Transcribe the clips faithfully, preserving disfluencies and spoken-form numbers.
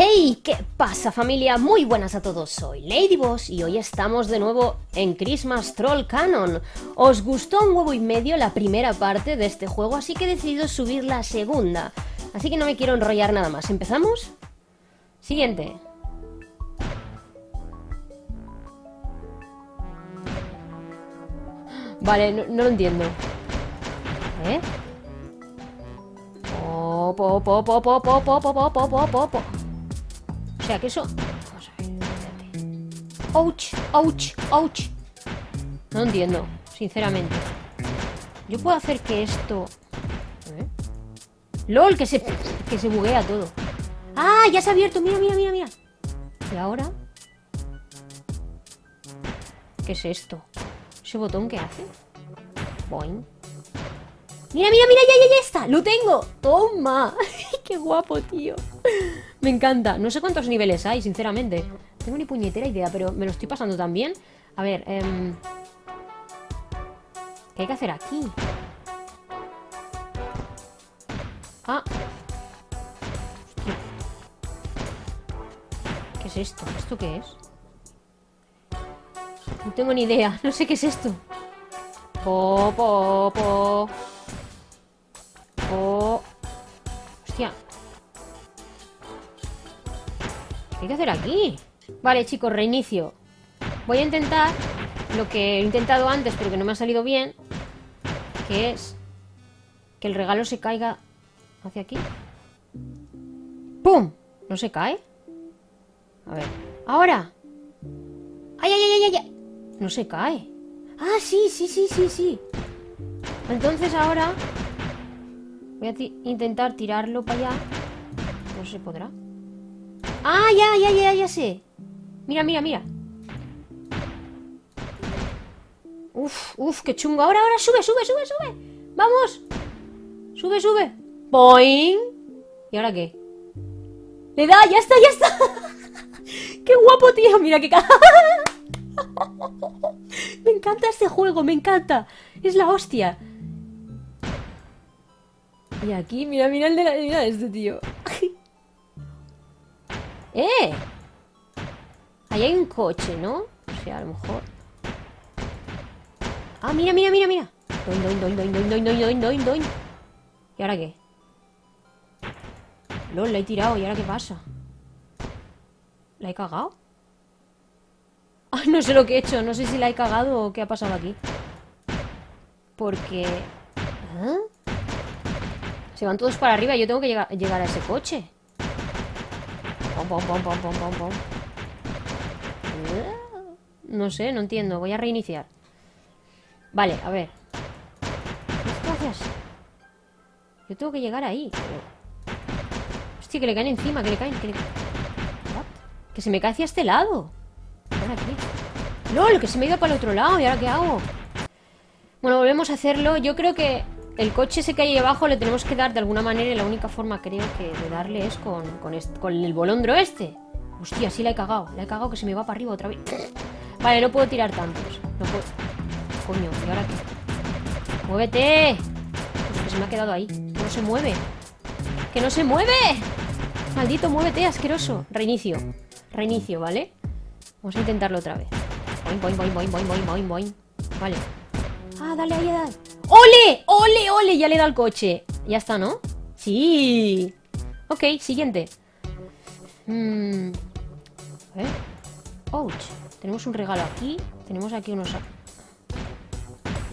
¡Hey! ¿Qué pasa, familia? Muy buenas a todos, soy LadyBoss y hoy estamos de nuevo en Christmas Troll Cannon. Os gustó un huevo y medio la primera parte de este juego, así que he decidido subir la segunda. Así que no me quiero enrollar nada más. ¿Empezamos? Siguiente. Vale, no, no lo entiendo. ¿Eh? Po, po, po, po, po, po, po, po, po, po, po, po. O sea, que eso... Vamos a ver, espérate. ¡Ouch! ¡Ouch! ¡Ouch! No entiendo, sinceramente. Yo puedo hacer que esto... ¿Eh? ¡Lol! Que se... Que se buguea todo. ¡Ah! Ya se ha abierto. Mira, mira, mira, mira. ¿Y ahora? ¿Qué es esto? ¿Ese botón qué hace? Boing. Mira, mira, mira, ya, ya, ya está. ¡Lo tengo! ¡Toma! ¡Qué guapo, tío! Me encanta. No sé cuántos niveles hay, sinceramente. No tengo ni puñetera idea, pero me lo estoy pasando tan bien. A ver, eh... ¿qué hay que hacer aquí? Ah. Hostia. ¿Qué es esto? ¿Esto qué es? No tengo ni idea, no sé qué es esto. Po, po, po. Po. Hostia. ¿Qué hay que hacer aquí? Vale, chicos, reinicio. Voy a intentar lo que he intentado antes, pero que no me ha salido bien. Que es que el regalo se caiga hacia aquí. ¡Pum! ¿No se cae? A ver. ¡Ahora! ¡Ay, ay, ay, ay, ay! No se cae. Ah, sí, sí, sí, sí, sí. Entonces ahora voy a ti intentar tirarlo para allá. No se podrá. Ah, ya, ya, ya, ya sé. Mira, mira, mira. Uf, uf, qué chungo. Ahora, ahora, sube, sube, sube, sube. Vamos. Sube, sube. Boing. ¿Y ahora qué? Le da, ya está, ya está. Qué guapo, tío. Mira qué cara. Me encanta este juego, me encanta. Es la hostia. Y aquí, mira, mira el de la... Mira este, tío. ¡Eh! Ahí hay un coche, ¿no? O sea, a lo mejor... Ah, mira, mira, mira, mira. Doin, doin, doin, doin, doin, doin, doin, doin, doin. ¿Y ahora qué? Lol, la he tirado. ¿Y ahora qué pasa? ¿La he cagado? Ay, no sé lo que he hecho. No sé si la he cagado o qué ha pasado aquí. Porque... ¿Ah? Se van todos para arriba y yo tengo que llegar, llegar a ese coche. Pom, pom, pom, pom, pom, pom, pom. No sé, no entiendo. Voy a reiniciar. Vale, a ver. Gracias. Yo tengo que llegar ahí. Hostia, que le caen encima, que le caen, que le... ¿What? Que se me cae hacia este lado. Aquí. No, lo que se me ha ido para el otro lado. ¿Y ahora qué hago? Bueno, volvemos a hacerlo. Yo creo que el coche ese que hay abajo le tenemos que dar de alguna manera. Y la única forma, creo, que de darle es con, con, este, con el bolondro este. Hostia, sí la he cagado. La he cagado que se me va para arriba otra vez. Vale, no puedo tirar tantos. No puedo... Coño, ¿y ahora qué? ¡Muévete! Pues que se me ha quedado ahí. Que no se mueve. ¡Que no se mueve! Maldito, muévete, asqueroso. Reinicio. Reinicio, ¿vale? Vamos a intentarlo otra vez. Boing, boing, boing, boing, boing, boing, boing. Vale. Ah, dale, ahí, dale. ¡Ole! ¡Ole, ole! Ya le he dado al coche. Ya está, ¿no? Sí. Ok, siguiente. Mmm. A ver. Ouch. Tenemos un regalo aquí. Tenemos aquí unos...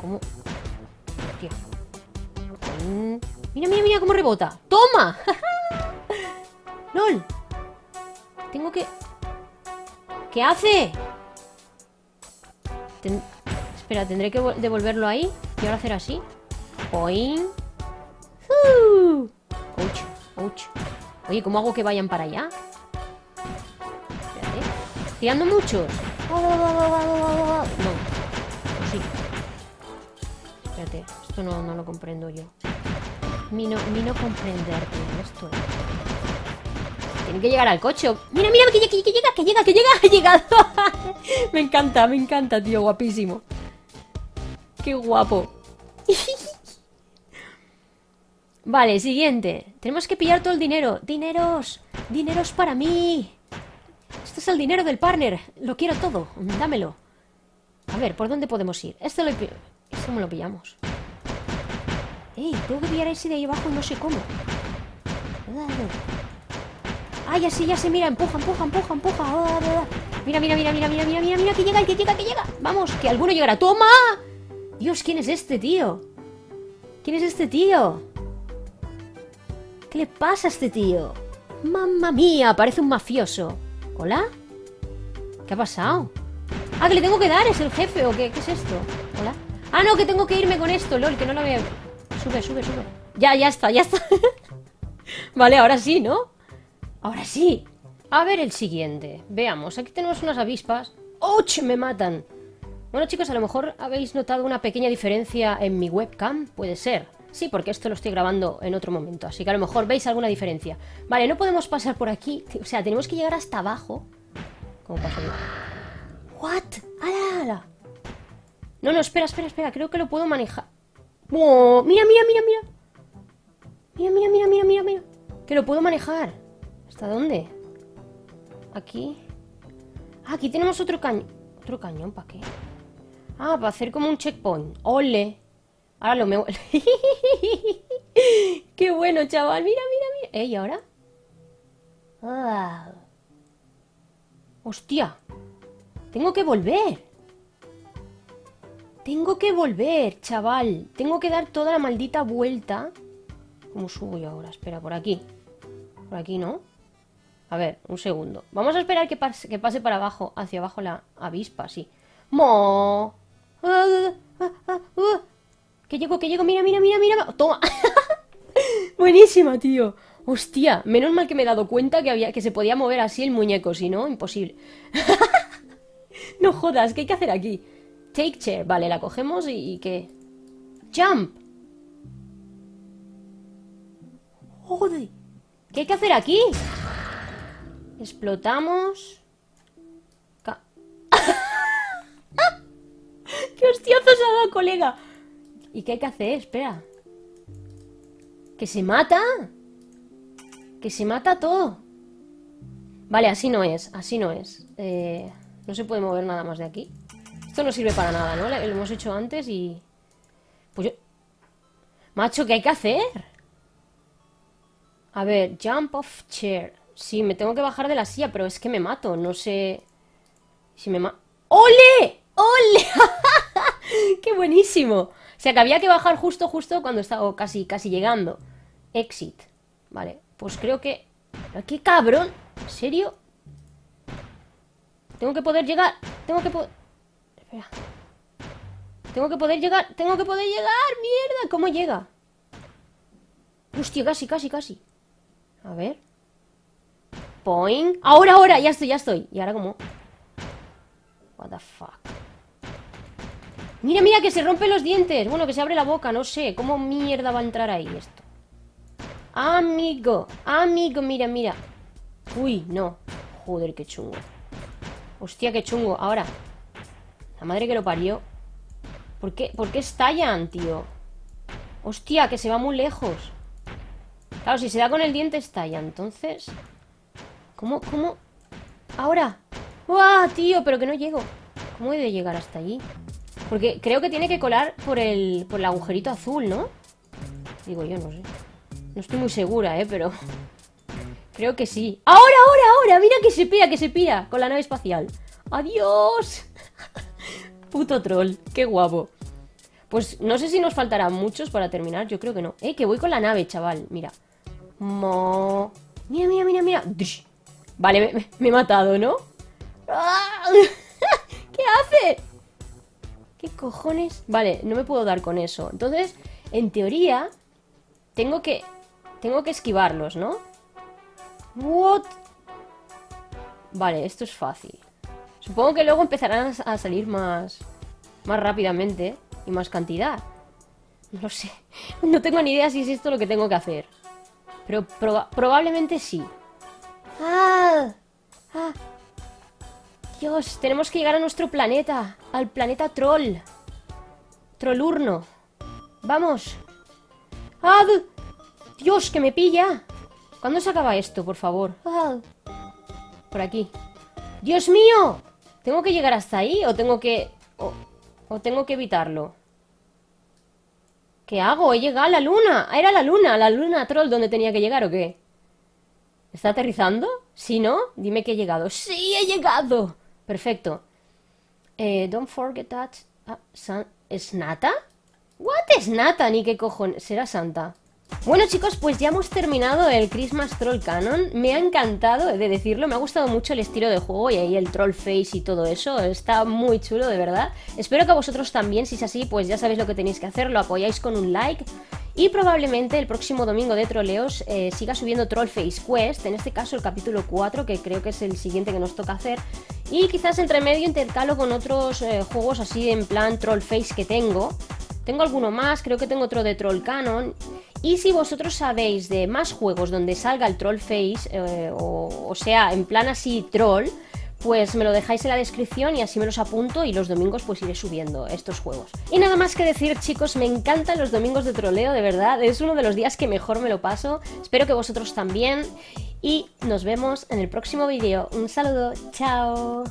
¿Cómo? Hostia. Mm. Mira, mira, mira cómo rebota. ¡Toma! ¡Lol! Tengo que... ¿Qué hace? Ten... Espera, tendré que devolverlo ahí. Y ahora hacer así. Boing. ¡Uh! Ouch, ouch. Oye, ¿cómo hago que vayan para allá? Espérate. Estoy dando muchos. No. Sí. Espérate. Esto no, no lo comprendo yo. Mi no, mi no comprenderte. Esto es... Tiene que llegar al coche. Mira, mira, que, que, que llega, que llega, que llega, ha llegado. Me encanta, me encanta, tío, guapísimo. Qué guapo. Vale, siguiente. Tenemos que pillar todo el dinero. ¡Dineros! ¡Dineros para mí! Este es el dinero del partner. Lo quiero todo. Dámelo. A ver, ¿por dónde podemos ir? Este lo... Este me lo pillamos. Ey, tengo que pillar ese de ahí abajo y no sé cómo. Ah, ya sé, ya sé. Mira, empuja, empuja, empuja, empuja. Mira, mira, mira, mira, mira, mira, mira, mira, que llega, que llega, que llega. Vamos, que alguno llegará. ¡Toma! Dios, ¿quién es este tío? ¿Quién es este tío? ¿Qué le pasa a este tío? ¡Mamma mía! Parece un mafioso. ¿Hola? ¿Qué ha pasado? Ah, que le tengo que dar, es el jefe, ¿o qué, qué es esto? ¿Hola? Ah, no, que tengo que irme con esto, lol, que no lo veo. Sube, sube, sube. Ya, ya está, ya está. Vale, ahora sí, ¿no? Ahora sí. A ver el siguiente. Veamos, aquí tenemos unas avispas. ¡Och! Me matan. Bueno, chicos, a lo mejor habéis notado una pequeña diferencia en mi webcam. Puede ser. Sí, porque esto lo estoy grabando en otro momento, así que a lo mejor veis alguna diferencia. Vale, no podemos pasar por aquí. O sea, tenemos que llegar hasta abajo. ¿Cómo paso yo? ¿What? ¡Ala, ala! No, no, espera, espera, espera. Creo que lo puedo manejar. ¡Oh! ¡Mira, mira, mira, mira! Mira, mira, mira, mira, mira, mira. Que lo puedo manejar. ¿Hasta dónde? Aquí. Ah, aquí tenemos otro cañón. ¿Otro cañón? ¿Para qué? Ah, para hacer como un checkpoint. ¡Ole! Ahora lo me... ¡Qué bueno, chaval! Mira, mira, mira. ¿Eh? ¿Y ahora? Ah. ¡Hostia! Tengo que volver. Tengo que volver, chaval. Tengo que dar toda la maldita vuelta. ¿Cómo subo yo ahora? Espera, por aquí. Por aquí, ¿no? A ver, un segundo. Vamos a esperar que pase, que pase para abajo. Hacia abajo la avispa, sí. ¡Mo! ¡Ah, ah, ah, ah! Que llego, que llego, mira, mira, mira, mira. Toma. Buenísima, tío. Hostia, menos mal que me he dado cuenta que, había, que se podía mover así el muñeco. Si no, imposible. No jodas, ¿qué hay que hacer aquí? Take chair, vale, la cogemos y, y ¿qué? Jump. Joder, ¿qué hay que hacer aquí? Explotamos. Ca ¡Qué hostiazo se ha dado, colega! ¿Y qué hay que hacer? Espera. ¿Que se mata? ¿Que se mata todo? Vale, así no es, así no es. Eh, no se puede mover nada más de aquí. Esto no sirve para nada, ¿no? Lo hemos hecho antes y... Pues yo... Macho, ¿qué hay que hacer? A ver, jump off chair. Sí, me tengo que bajar de la silla, pero es que me mato. No sé... Si me ma... ¡Ole! ¡Ole! ¡Qué buenísimo! O sea, que había que bajar justo, justo cuando estaba oh, casi, casi llegando. Exit. Vale, pues creo que... ¡Qué cabrón! ¿En serio? Tengo que poder llegar. Tengo que poder... Espera. Tengo que poder llegar. Tengo que poder llegar. ¡Mierda! ¿Cómo llega? Hostia, casi, casi, casi. A ver. Point. Ahora, ahora. Ya estoy, ya estoy. ¿Y ahora cómo? What the fuck. Mira, mira, que se rompen los dientes. Bueno, que se abre la boca, no sé. ¿Cómo mierda va a entrar ahí esto? Amigo, amigo, mira, mira. Uy, no. Joder, qué chungo. Hostia, qué chungo. Ahora. La madre que lo parió. ¿Por qué, ¿Por qué estallan, tío? Hostia, que se va muy lejos. Claro, si se da con el diente estalla, entonces... ¿Cómo, cómo? Ahora. ¡Uah, tío! Pero que no llego. ¿Cómo he de llegar hasta allí? Porque creo que tiene que colar por el, por el agujerito azul, ¿no? Digo yo, no sé. No estoy muy segura, ¿eh? Pero... Creo que sí. ¡Ahora, ahora, ahora! ¡Mira que se pira, que se pira! Con la nave espacial. ¡Adiós! Puto troll. ¡Qué guapo! Pues no sé si nos faltarán muchos para terminar. Yo creo que no. ¡Eh! Que voy con la nave, chaval. Mira. Mo... Mira, mira, mira, mira. Vale, me, me, me he matado, ¿no? ¿Qué hace? ¿Qué cojones? Vale, no me puedo dar con eso. Entonces, en teoría, tengo que... Tengo que esquivarlos, ¿no? What? Vale, esto es fácil. Supongo que luego empezarán a salir más... Más rápidamente y más cantidad. No lo sé. No tengo ni idea si es esto lo que tengo que hacer. Pero proba- probablemente sí. ¡Ah! ¡Ah! Dios, tenemos que llegar a nuestro planeta. Al planeta Troll. Trollurno. Vamos. ¡Ah! ¡Dios, que me pilla! ¿Cuándo se acaba esto, por favor? Ah, por aquí. ¡Dios mío! ¿Tengo que llegar hasta ahí o tengo que... o, o tengo que evitarlo? ¿Qué hago? He llegado a la luna. Ah, era la luna, la luna troll donde tenía que llegar, ¿o qué? ¿Está aterrizando? Si no, dime que he llegado. ¡Sí, he llegado! Perfecto. Eh, don't forget that... Ah, San... ¿Es Nata? ¿What es Nata? Ni qué cojones. Será Santa. Bueno, chicos, pues ya hemos terminado el Christmas Troll Cannon. Me ha encantado, he de decirlo, me ha gustado mucho el estilo de juego y ahí el Troll Face y todo eso. Está muy chulo, de verdad. Espero que a vosotros también, si es así, pues ya sabéis lo que tenéis que hacer. Lo apoyáis con un like. Y probablemente el próximo domingo de troleos eh, siga subiendo Troll Face Quest. En este caso el capítulo cuatro, que creo que es el siguiente que nos toca hacer. Y quizás entre medio intercalo con otros eh, juegos así en plan Troll Face que tengo. Tengo alguno más, creo que tengo otro de Troll Cannon. Y si vosotros sabéis de más juegos donde salga el Troll Face, eh, o, o sea, en plan así troll, pues me lo dejáis en la descripción y así me los apunto y los domingos pues iré subiendo estos juegos. Y nada más que decir, chicos, me encantan los domingos de troleo, de verdad, es uno de los días que mejor me lo paso. Espero que vosotros también y nos vemos en el próximo vídeo. Un saludo, chao.